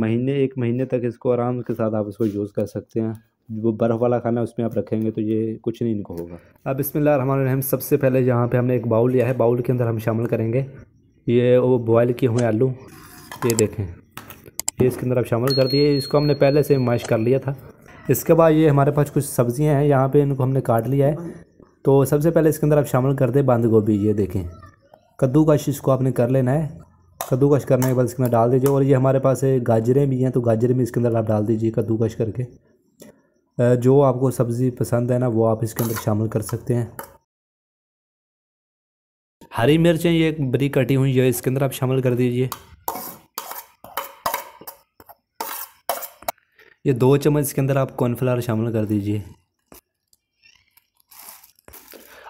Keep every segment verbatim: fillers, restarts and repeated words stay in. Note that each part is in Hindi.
महीने एक महीने तक इसको आराम के साथ आप इसको यूज़ कर सकते हैं। वो बर्फ़ वाला खाना उसमें आप रखेंगे तो ये कुछ नहीं इनको होगा। अब बिस्मिल्लाहिर्रहमानिर्रहीम सबसे पहले यहाँ पे हमने एक बाउल लिया है, बाउल के अंदर हम शामिल करेंगे ये वो बॉयल किए हुए आलू, ये देखें ये इसके अंदर आप शामिल कर दिए। इसको हमने पहले से मैश कर लिया था। इसके बाद ये हमारे पास कुछ सब्ज़ियाँ हैं, यहाँ पर इनको हमने काट लिया है। तो सबसे पहले इसके अंदर आप शामिल कर दें बंद गोभी, ये देखें कद्दूकश इसको आपने कर लेना है। कद्दूकश करने के बाद इसके अंदर डाल दीजिए, और ये हमारे पास गाजरें भी हैं तो गाजरें भी इसके अंदर आप डाल दीजिए कद्दूकश करके। जो आपको सब्ज़ी पसंद है ना वो आप इसके अंदर शामिल कर सकते हैं। हरी मिर्चें ये एक बारीक कटी हुई है इसके अंदर आप शामिल कर दीजिए। ये दो चम्मच इसके अंदर आप कॉर्नफ्लावर शामिल कर दीजिए।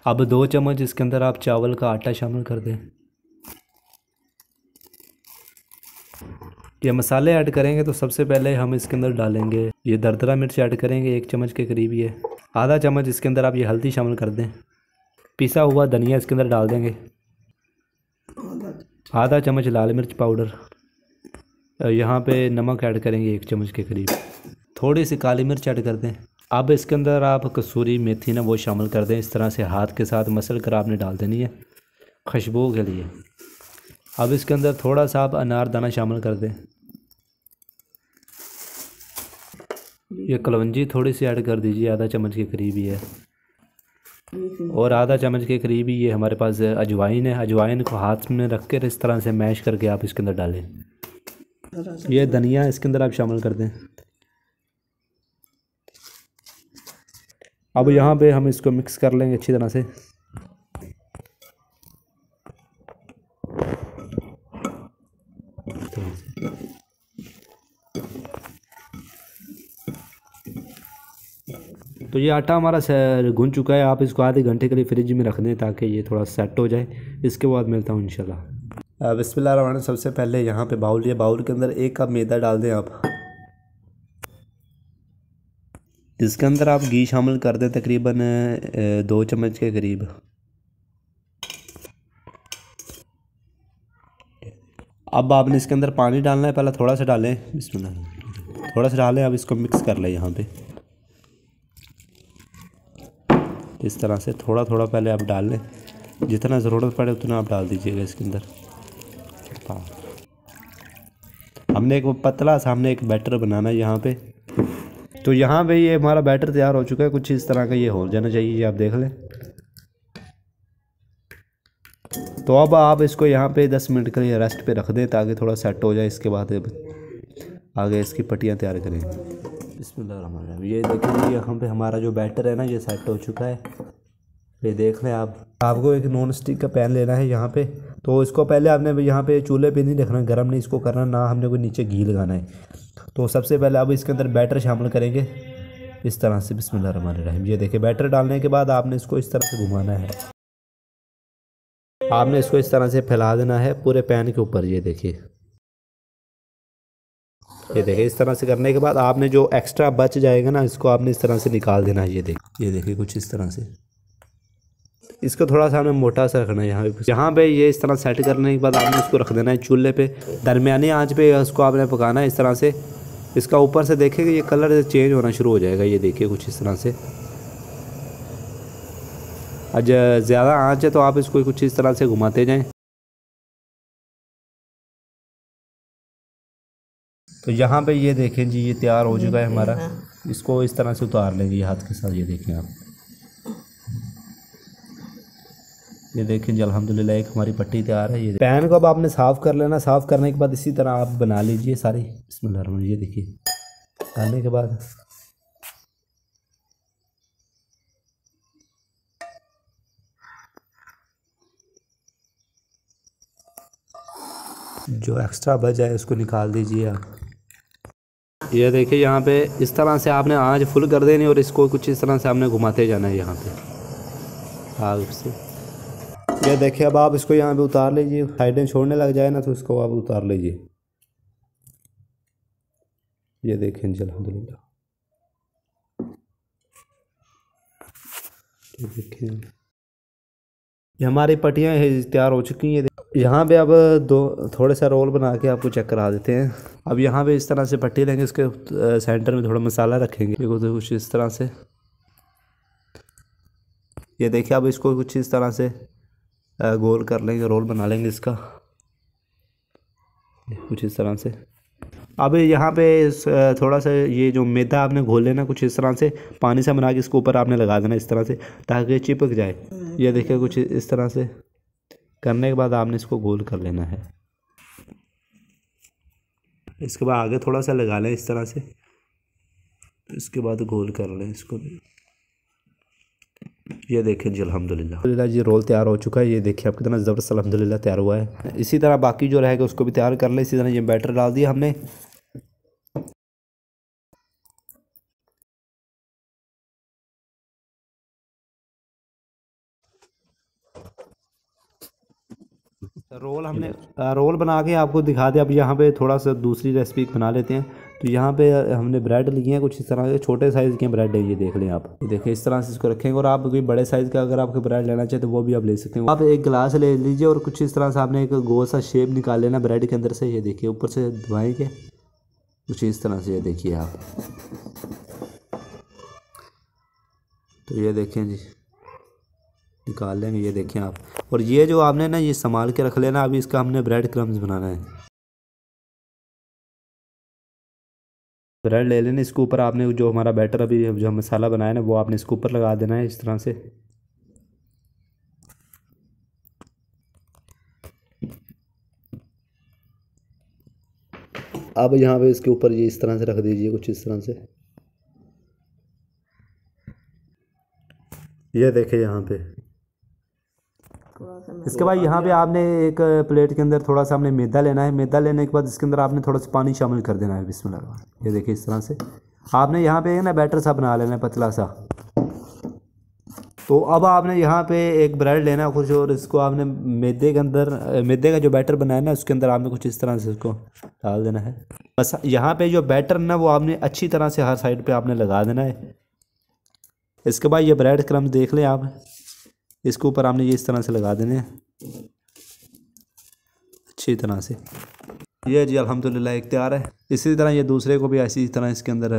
अब दो चम्मच इसके अंदर आप चावल का आटा शामिल कर दें। ये मसाले ऐड करेंगे तो सबसे पहले हम इसके अंदर डालेंगे ये दरदरा मिर्च ऐड करेंगे एक चम्मच के करीब, ये आधा चम्मच इसके अंदर आप ये हल्दी शामिल कर दें। पिसा हुआ धनिया इसके अंदर डाल देंगे, आधा चम्मच लाल मिर्च पाउडर, यहाँ पे नमक ऐड करेंगे एक चम्मच के करीब, थोड़ी सी काली मिर्च ऐड कर दें। अब इसके अंदर आप कसूरी मेथी ना वो शामिल कर दें, इस तरह से हाथ के साथ मसल कर आपने डाल देनी है खुशबू के लिए। अब इसके अंदर थोड़ा सा आप अनारदाना शामिल कर दें, ये कलौंजी थोड़ी सी ऐड कर दीजिए आधा चम्मच के करीब ही है, और आधा चम्मच के करीब ही ये हमारे पास अजवाइन है। अजवाइन को हाथ में रख कर इस तरह से मैश करके आप इसके अंदर डालें। ये धनिया इसके अंदर आप शामिल कर दें। अब यहाँ पे हम इसको मिक्स कर लेंगे अच्छी तरह से। तो ये आटा हमारा गूंथ चुका है, आप इसको आधे घंटे के लिए फ्रिज में रख दें ताकि ये थोड़ा सेट हो जाए। इसके बाद मिलता हूँ इंशाल्लाह। बिस्मिल्लाह। सबसे पहले यहाँ पे बाउल या बाउल के अंदर एक कप मैदा डाल दें आप। इसके अंदर आप घी शामिल कर दें तकरीबन दो चम्मच के करीब। अब आपने इसके अंदर पानी डालना है, पहले थोड़ा सा डालें, बिस्मिल्लाह थोड़ा सा डालें। अब इसको मिक्स कर लें यहाँ पे इस तरह से, थोड़ा थोड़ा पहले आप डाल लें, जितना ज़रूरत पड़े उतना आप डाल दीजिएगा इसके अंदर। हाँ, हमने एक वो पतला सा हमने एक बैटर बनाना है यहाँ पे। तो यहाँ पे ये हमारा बैटर तैयार हो चुका है, कुछ इस तरह का ये हो जाना चाहिए, ये आप देख लें। तो अब आप इसको यहाँ पे दस मिनट के लिए रेस्ट पे रख दें ताकि थोड़ा सेट हो जाए। इसके बाद आगे इसकी पट्टियाँ तैयार करें। बिस्मिल्लाह। ये देखिए यहाँ पे हमारा जो बैटर है ना ये सेट हो चुका है, ये देख लें आप। आपको एक नॉन स्टिक का पैन लेना है यहाँ पे। तो इसको पहले आपने यहाँ पे चूल्हे पे नहीं रखना, गर्म नहीं इसको करना, ना हमने कोई नीचे घी लगाना है। तो सबसे पहले अब इसके अंदर बैटर शामिल करेंगे इस तरह से। बिस्मिल्लाहिर्रहमानिर्रहीम। ये देखिए बैटर डालने के बाद आपने इसको इस तरह से घुमाना है, आपने इसको इस तरह से फैला देना है पूरे पैन के ऊपर। ये देखिए ये देखिए इस तरह से करने के बाद आपने जो एक्स्ट्रा बच जाएगा ना इसको आपने इस तरह से निकाल देना है। ये देखिए ये देखिए कुछ इस तरह से। इसको थोड़ा सा हमें मोटा सा रखना है यहाँ पे। यहाँ पे ये इस तरह सेट करने के बाद आपने इसको रख देना है चूल्हे पे, दरमियानी आंच पे इसको आपने पकाना है इस तरह से। इसका ऊपर से देखेंगे ये कलर चेंज होना शुरू हो जाएगा, ये देखिए कुछ इस तरह से। अगर ज़्यादा आंच है तो आप इसको कुछ इस तरह से घुमाते जाएँ। तो यहाँ पे ये देखें जी ये तैयार हो चुका है हमारा। इसको इस तरह से उतार लेंगे हाथ के साथ, ये देखें आप। ये देखें जी अल्हम्दुलिल्लाह एक हमारी पट्टी तैयार है। ये पैन को अब आपने साफ़ कर लेना, साफ़ करने के बाद इसी तरह आप बना लीजिए सारी। बिस्मिल्लाह। ये देखिए डालने के बाद जो एक्स्ट्रा बच जाए उसको निकाल दीजिए आप। ये देखिए यहाँ पे इस तरह से आपने आंच फुल कर देनी और इसको कुछ इस तरह से आपने घुमाते जाना है यहाँ पे आग से। ये देखिए अब आप इसको यहाँ पे उतार लीजिए, साइडें छोड़ने लग जाए ना तो इसको आप उतार लीजिए। ये देखें अल्हम्दुलिल्लाह। ये देखिए ये हमारी पट्टियाँ तैयार हो चुकी हैं। यहाँ पे अब दो थोड़े सा रोल बना के आपको चेक करा देते हैं। अब यहाँ पे इस तरह से पट्टी लेंगे, इसके सेंटर में थोड़ा मसाला रखेंगे, देखो तो कुछ इस तरह से, ये देखिए। अब इसको कुछ इस तरह से गोल कर लेंगे, रोल बना लेंगे इसका कुछ इस तरह से। अब यहाँ पे थोड़ा सा ये जो मैदा आपने घोल लेना कुछ इस तरह से, पानी से बना के इसको ऊपर आपने लगा देना इस तरह से, ताकि चिपक जाए। ये देखिए कुछ इस तरह से करने के बाद आपने इसको गोल कर लेना है। इसके बाद आगे थोड़ा सा लगा लें इस तरह से, इसके बाद गोल कर लें इसको भी। ये देखिए जी अल्हम्दुलिल्लाह जी रोल तैयार हो चुका है। ये देखिए आप कितना ज़बरदस्त अल्हम्दुलिल्लाह तैयार हुआ है। इसी तरह बाकी जो रहेगा उसको भी तैयार कर लें। इसी तरह ये बैटर डाल दिया हमने। रोल हमने रोल बना के आपको दिखा दे। अब यहाँ पे थोड़ा सा दूसरी रेसिपी बना लेते हैं। तो यहाँ पे हमने ब्रेड लिए हैं कुछ इस तरह के, छोटे साइज़ के ब्रेड है ये देख लें आप। देखिए इस तरह से इसको रखेंगे, और आप कोई बड़े साइज़ का अगर आपको ब्रेड लेना चाहिए तो वो भी आप ले सकते हैं। आप एक गिलास ले लीजिए और कुछ इस तरह से आपने एक गोल सा शेप निकाल लेना ब्रेड के अंदर से। ये देखिए ऊपर से दबाएंगे कुछ इस तरह से, ये देखिए आप। तो ये देखें जी निकाल लेंगे, ये देखें आप। और ये जो आपने ना ये संभाल के रख लेना, अभी इसका हमने ब्रेड क्रम्स बनाना है। ब्रेड ले लेना, इसके ऊपर आपने जो हमारा बैटर अभी जो मसाला बनाया ना वो आपने इसके ऊपर लगा देना है इस तरह से। अब यहाँ पे इसके ऊपर ये इस तरह से रख दीजिए कुछ इस तरह से। ये देखें यहाँ पे। इसके बाद यहाँ पे आपने एक प्लेट के अंदर थोड़ा सा हमने मैदा लेना है। मैदा लेने के बाद इसके अंदर आपने थोड़ा सा पानी शामिल कर देना है, बिस्मिल्लाह। ये देखिए इस तरह से आपने यहाँ पे ना बैटर सा बना लेना है पतला सा। तो अब आपने यहाँ पे एक ब्रेड लेना कुछ, और इसको आपने मैदे के अंदर, मैदे का जो बैटर बनाया ना उसके अंदर आपने कुछ इस तरह से इसको डाल देना है। बस यहाँ पर जो बैटर ना वो आपने अच्छी तरह से हर साइड पर आपने लगा देना है। इसके बाद ये ब्रेड क्रम्स देख लें आप, इसके ऊपर आपने ये इस तरह से लगा देने हैं अच्छी तरह से। ये जी अल्हम्दुलिल्लाह एक तैयार है। इसी तरह ये दूसरे को भी ऐसी तरह इसके अंदर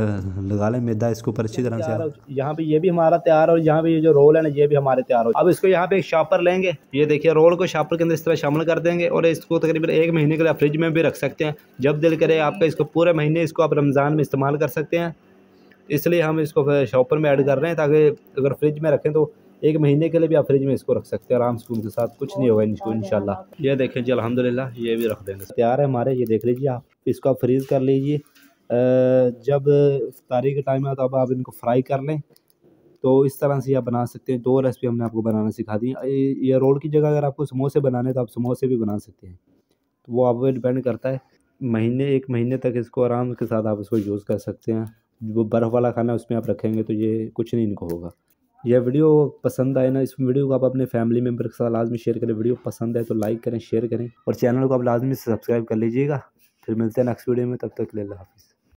लगा लें मैदा, इसके ऊपर अच्छी तरह से। यहाँ पे ये भी हमारा तैयार है, और यहाँ पे ये जो रोल है ना ये भी हमारे तैयार हो। अब इसको यहाँ पे एक शॉपर लेंगे, ये देखिए रोल को शॉपर के अंदर इस तरह शामिल कर देंगे, और इसको तकरीबन एक महीने के लिए फ्रिज में भी रख सकते हैं। जब दिल करे आपका इसको पूरे महीने इसको आप रमज़ान में इस्तेमाल कर सकते हैं। इसलिए हम इसको शॉपर में ऐड कर रहे हैं, ताकि अगर फ्रिज में रखें तो एक महीने के लिए भी आप फ्रिज में इसको रख सकते हैं आराम से, उनके साथ कुछ नहीं होगा इनको इंशाल्लाह। ये देखें जी अल्हम्दुलिल्लाह ये भी रख देंगे, तैयार है हमारे। ये देख लीजिए आप, इसको आप फ्रीज़ कर लीजिए। जब इफ्तारी का टाइम है तो अब आप इनको फ्राई कर लें। तो इस तरह से आप बना सकते हैं। दो रेसिपी हमने आपको बनाना सिखा दी। ये रोल की जगह अगर आपको समोसे बनाने तो आप समोसे भी बना सकते हैं, तो वो आप पर डिपेंड करता है। महीने एक महीने तक इसको आराम के साथ आप इसको यूज़ कर सकते हैं। वो बर्फ़ वाला खाना उसमें आप रखेंगे तो ये कुछ नहीं इनको होगा। यह वीडियो पसंद आए ना, इस वीडियो को आप अपने फैमिली मेम्बर के साथ लाजमी शेयर करें। वीडियो पसंद आए तो लाइक करें, शेयर करें, और चैनल को आप लाजमी सब्सक्राइब कर लीजिएगा। फिर मिलते हैं नेक्स्ट वीडियो में, तब तक के लिए अल्लाह हाफ़िज़।